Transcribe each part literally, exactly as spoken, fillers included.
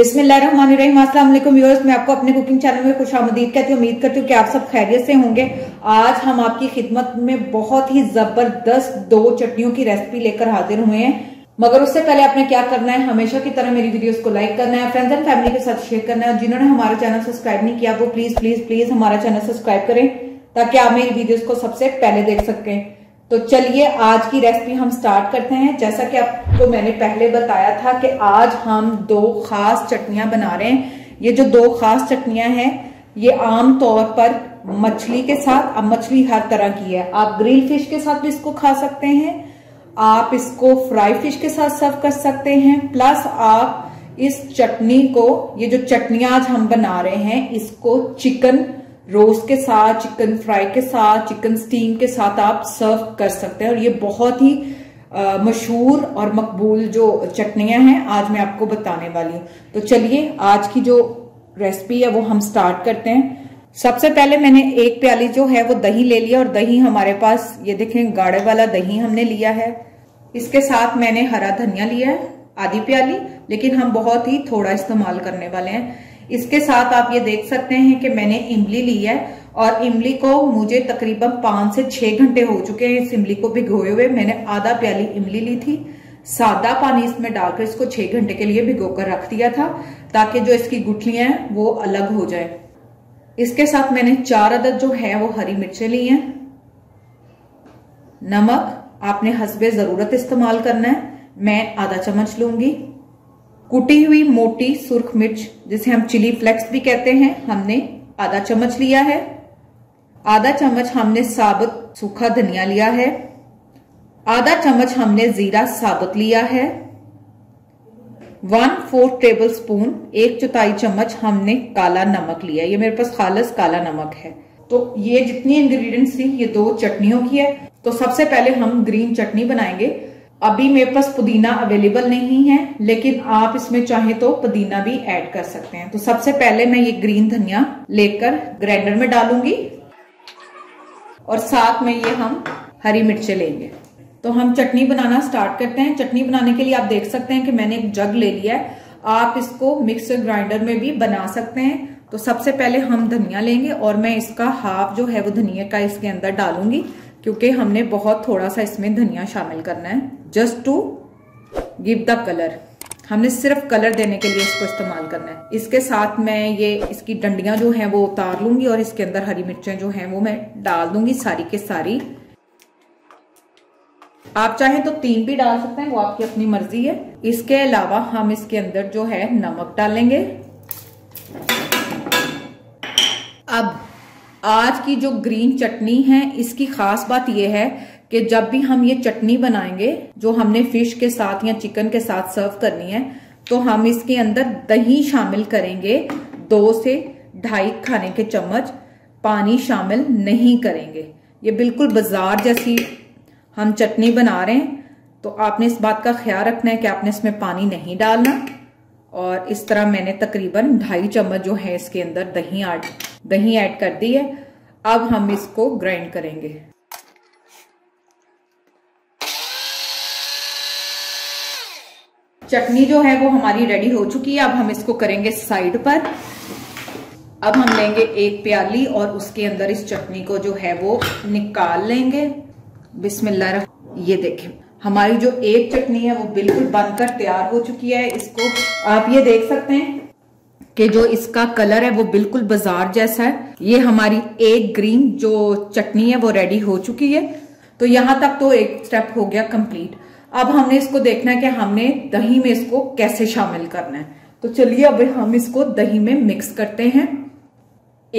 बिस्मिल्लाहिर्रहमानिर्रहीम, अस्सलाम वालेकुम व्यूअर्स। मैं आपको अपने कुकिंग चैनल में खुश आमदीद कहती हूँ। उम्मीद करती हूँ कि आप सब खैरियत से होंगे। आज हम आपकी खिदमत में बहुत ही जबरदस्त दो चटनियों की रेसिपी लेकर हाजिर हुए हैं। मगर उससे पहले आपने क्या करना है, हमेशा की तरह मेरी वीडियोस को लाइक करना है, फ्रेंड्स एंड फैमिली के साथ शेयर करना है। जिन्होंने हमारा चैनल सब्सक्राइब नहीं किया वो प्लीज प्लीज प्लीज हमारा चैनल सब्सक्राइब करें ताकि आप मेरी वीडियोस को सबसे पहले देख सकें। तो चलिए आज की रेसिपी हम स्टार्ट करते हैं। जैसा कि आपको मैंने पहले बताया था कि आज हम दो खास चटनियां बना रहे हैं। ये जो दो खास चटनियां हैं ये आम तौर पर मछली के साथ, अब मछली हर तरह की है, आप ग्रिल फिश के साथ भी इसको खा सकते हैं, आप इसको फ्राई फिश के साथ सर्व कर सकते हैं, प्लस आप इस चटनी को, ये जो चटनियां आज हम बना रहे हैं, इसको चिकन रोस्ट के साथ, चिकन फ्राई के साथ, चिकन स्टीम के साथ आप सर्व कर सकते हैं। और ये बहुत ही मशहूर और मकबूल जो चटनियां हैं आज मैं आपको बताने वाली हूँ। तो चलिए आज की जो रेसिपी है वो हम स्टार्ट करते हैं। सबसे पहले मैंने एक प्याली जो है वो दही ले लिया, और दही हमारे पास ये देखें गाढ़े वाला दही हमने लिया है। इसके साथ मैंने हरा धनिया लिया है आधी प्याली, लेकिन हम बहुत ही थोड़ा इस्तेमाल करने वाले हैं। इसके साथ आप ये देख सकते हैं कि मैंने इमली ली है, और इमली को मुझे तकरीबन पांच से छह घंटे हो चुके हैं इस इमली को भिगोए हुए। मैंने आधा प्याली इमली ली थी, सादा पानी इसमें डालकर इसको छह घंटे के लिए भिगोकर रख दिया था ताकि जो इसकी गुठलियां हैं वो अलग हो जाए। इसके साथ मैंने चार अदद जो है वो हरी मिर्चें ली हैं। नमक आपने हस्बे जरूरत इस्तेमाल करना है, मैं आधा चम्मच लूंगी। कुटी हुई मोटी सुर्ख मिर्च जिसे हम चिली फ्लेक्स भी कहते हैं हमने आधा चम्मच लिया है। आधा चम्मच हमने साबुत सूखा धनिया लिया है। आधा चम्मच हमने जीरा साबुत लिया है। वन फोर्थ टेबल स्पून, एक चौथाई चम्मच हमने काला नमक लिया। ये मेरे पास खालस काला नमक है। तो ये जितनी इंग्रेडिएंट्स थी ये दो चटनियों की है। तो सबसे पहले हम ग्रीन चटनी बनाएंगे। अभी मेरे पास पुदीना अवेलेबल नहीं है, लेकिन आप इसमें चाहे तो पुदीना भी ऐड कर सकते हैं। तो सबसे पहले मैं ये ग्रीन धनिया लेकर ग्राइंडर में डालूंगी, और साथ में ये हम हरी मिर्चें लेंगे। तो हम चटनी बनाना स्टार्ट करते हैं। चटनी बनाने के लिए आप देख सकते हैं कि मैंने एक जग ले लिया है, आप इसको मिक्सर ग्राइंडर में भी बना सकते हैं। तो सबसे पहले हम धनिया लेंगे, और मैं इसका हाफ जो है वो धनिया का इसके अंदर डालूंगी क्योंकि हमने बहुत थोड़ा सा इसमें धनिया शामिल करना है, just to give the colour. हमने सिर्फ कलर देने के लिए इसको इस्तेमाल करना है। इसके साथ मैं ये इसकी डंडियां जो हैं वो उतार लूंगी, और इसके अंदर हरी मिर्चें जो हैं वो मैं डाल दूंगी सारी के सारी। आप चाहें तो तीन भी डाल सकते हैं, वो आपकी अपनी मर्जी है। इसके अलावा हम इसके अंदर जो है नमक डालेंगे। अब आज की जो ग्रीन चटनी है इसकी खास बात यह है कि जब भी हम ये चटनी बनाएंगे जो हमने फिश के साथ या चिकन के साथ सर्व करनी है, तो हम इसके अंदर दही शामिल करेंगे, दो से ढाई खाने के चम्मच। पानी शामिल नहीं करेंगे। ये बिल्कुल बाजार जैसी हम चटनी बना रहे हैं, तो आपने इस बात का ख्याल रखना है कि आपने इसमें पानी नहीं डालना। और इस तरह मैंने तकरीबन ढाई चम्मच जो है इसके अंदर दही ऐड दही ऐड कर दी है। अब हम इसको ग्राइंड करेंगे। चटनी जो है वो हमारी रेडी हो चुकी है। अब हम इसको करेंगे साइड पर। अब हम लेंगे एक प्याली, और उसके अंदर इस चटनी को जो है वो निकाल लेंगे। बिस्मिल्लाह। ये देखें हमारी जो एक चटनी है वो बिल्कुल बनकर तैयार हो चुकी है। इसको आप ये देख सकते हैं कि जो इसका कलर है वो बिल्कुल बाजार जैसा है। ये हमारी एक ग्रीन जो चटनी है वो रेडी हो चुकी है। तो यहाँ तक तो एक स्टेप हो गया कंप्लीट। अब हमने इसको देखना है कि हमने दही में इसको कैसे शामिल करना है। तो चलिए अब हम इसको दही में मिक्स करते हैं।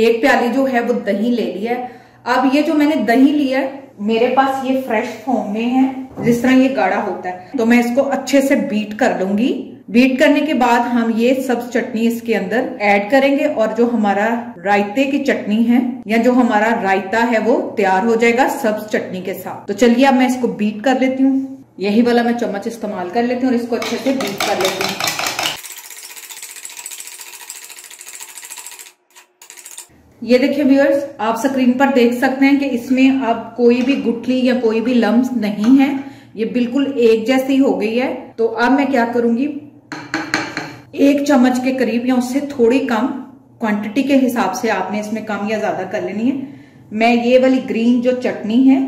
एक प्याली जो है वो दही ले लिया है। अब ये जो मैंने दही लिया है मेरे पास ये फ्रेश फॉर्म में है, जिस तरह ये गाढ़ा होता है। तो मैं इसको अच्छे से बीट कर लूंगी। बीट करने के बाद हम ये सब चटनी इसके अंदर ऐड करेंगे, और जो हमारा रायते की चटनी है या जो हमारा रायता है वो तैयार हो जाएगा सब चटनी के साथ। तो चलिए अब मैं इसको बीट कर लेती हूँ। यही वाला मैं चम्मच इस्तेमाल कर लेती हूँ और इसको अच्छे से बीट कर लेती हूँ। ये देखिए व्यूअर्स, आप स्क्रीन पर देख सकते हैं कि इसमें अब कोई भी गुठली या कोई भी लम्स नहीं है, ये बिल्कुल एक जैसी हो गई है। तो अब मैं क्या करूंगी, एक चम्मच के करीब या उससे थोड़ी कम क्वांटिटी के हिसाब से आपने इसमें कम या ज्यादा कर लेनी है। मैं ये वाली ग्रीन जो चटनी है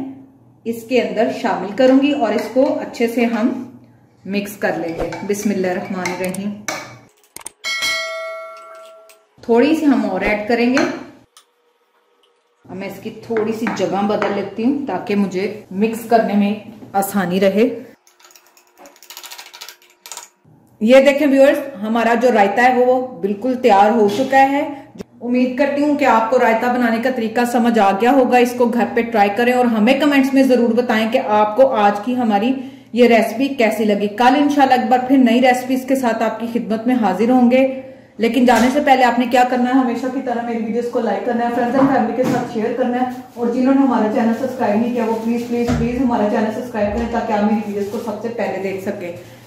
इसके अंदर शामिल करूंगी और इसको अच्छे से हम मिक्स कर लेंगे। बिस्मिल्लाह रहमान रहीम। थोड़ी सी हम और ऐड करेंगे। अब मैं इसकी थोड़ी सी जगह बदल लेती हूँ ताकि मुझे मिक्स करने में आसानी रहे। ये देखें व्यूअर्स, हमारा जो रायता है वो बिल्कुल तैयार हो चुका है। उम्मीद करती हूँ कि आपको रायता बनाने का तरीका समझ आ गया होगा। इसको घर पे ट्राई करें और हमें कमेंट्स में जरूर बताएं कि आपको आज की हमारी ये रेसिपी कैसी लगी। कल इंशाल्लाह एक बार फिर नई रेसिपीज के साथ आपकी खिदमत में हाजिर होंगे। लेकिन जाने से पहले आपने क्या करना है, हमेशा की तरह मेरी वीडियोस को लाइक करना है, फ्रेंड्स एंड फैमिली के साथ शेयर करना है और जिन्होंने हमारा चैनल सब्सक्राइब नहीं किया वो प्लीज प्लीज प्लीज हमारा चैनल सब्सक्राइब करें ताकि आप मेरी वीडियोस को सबसे पहले देख सकें।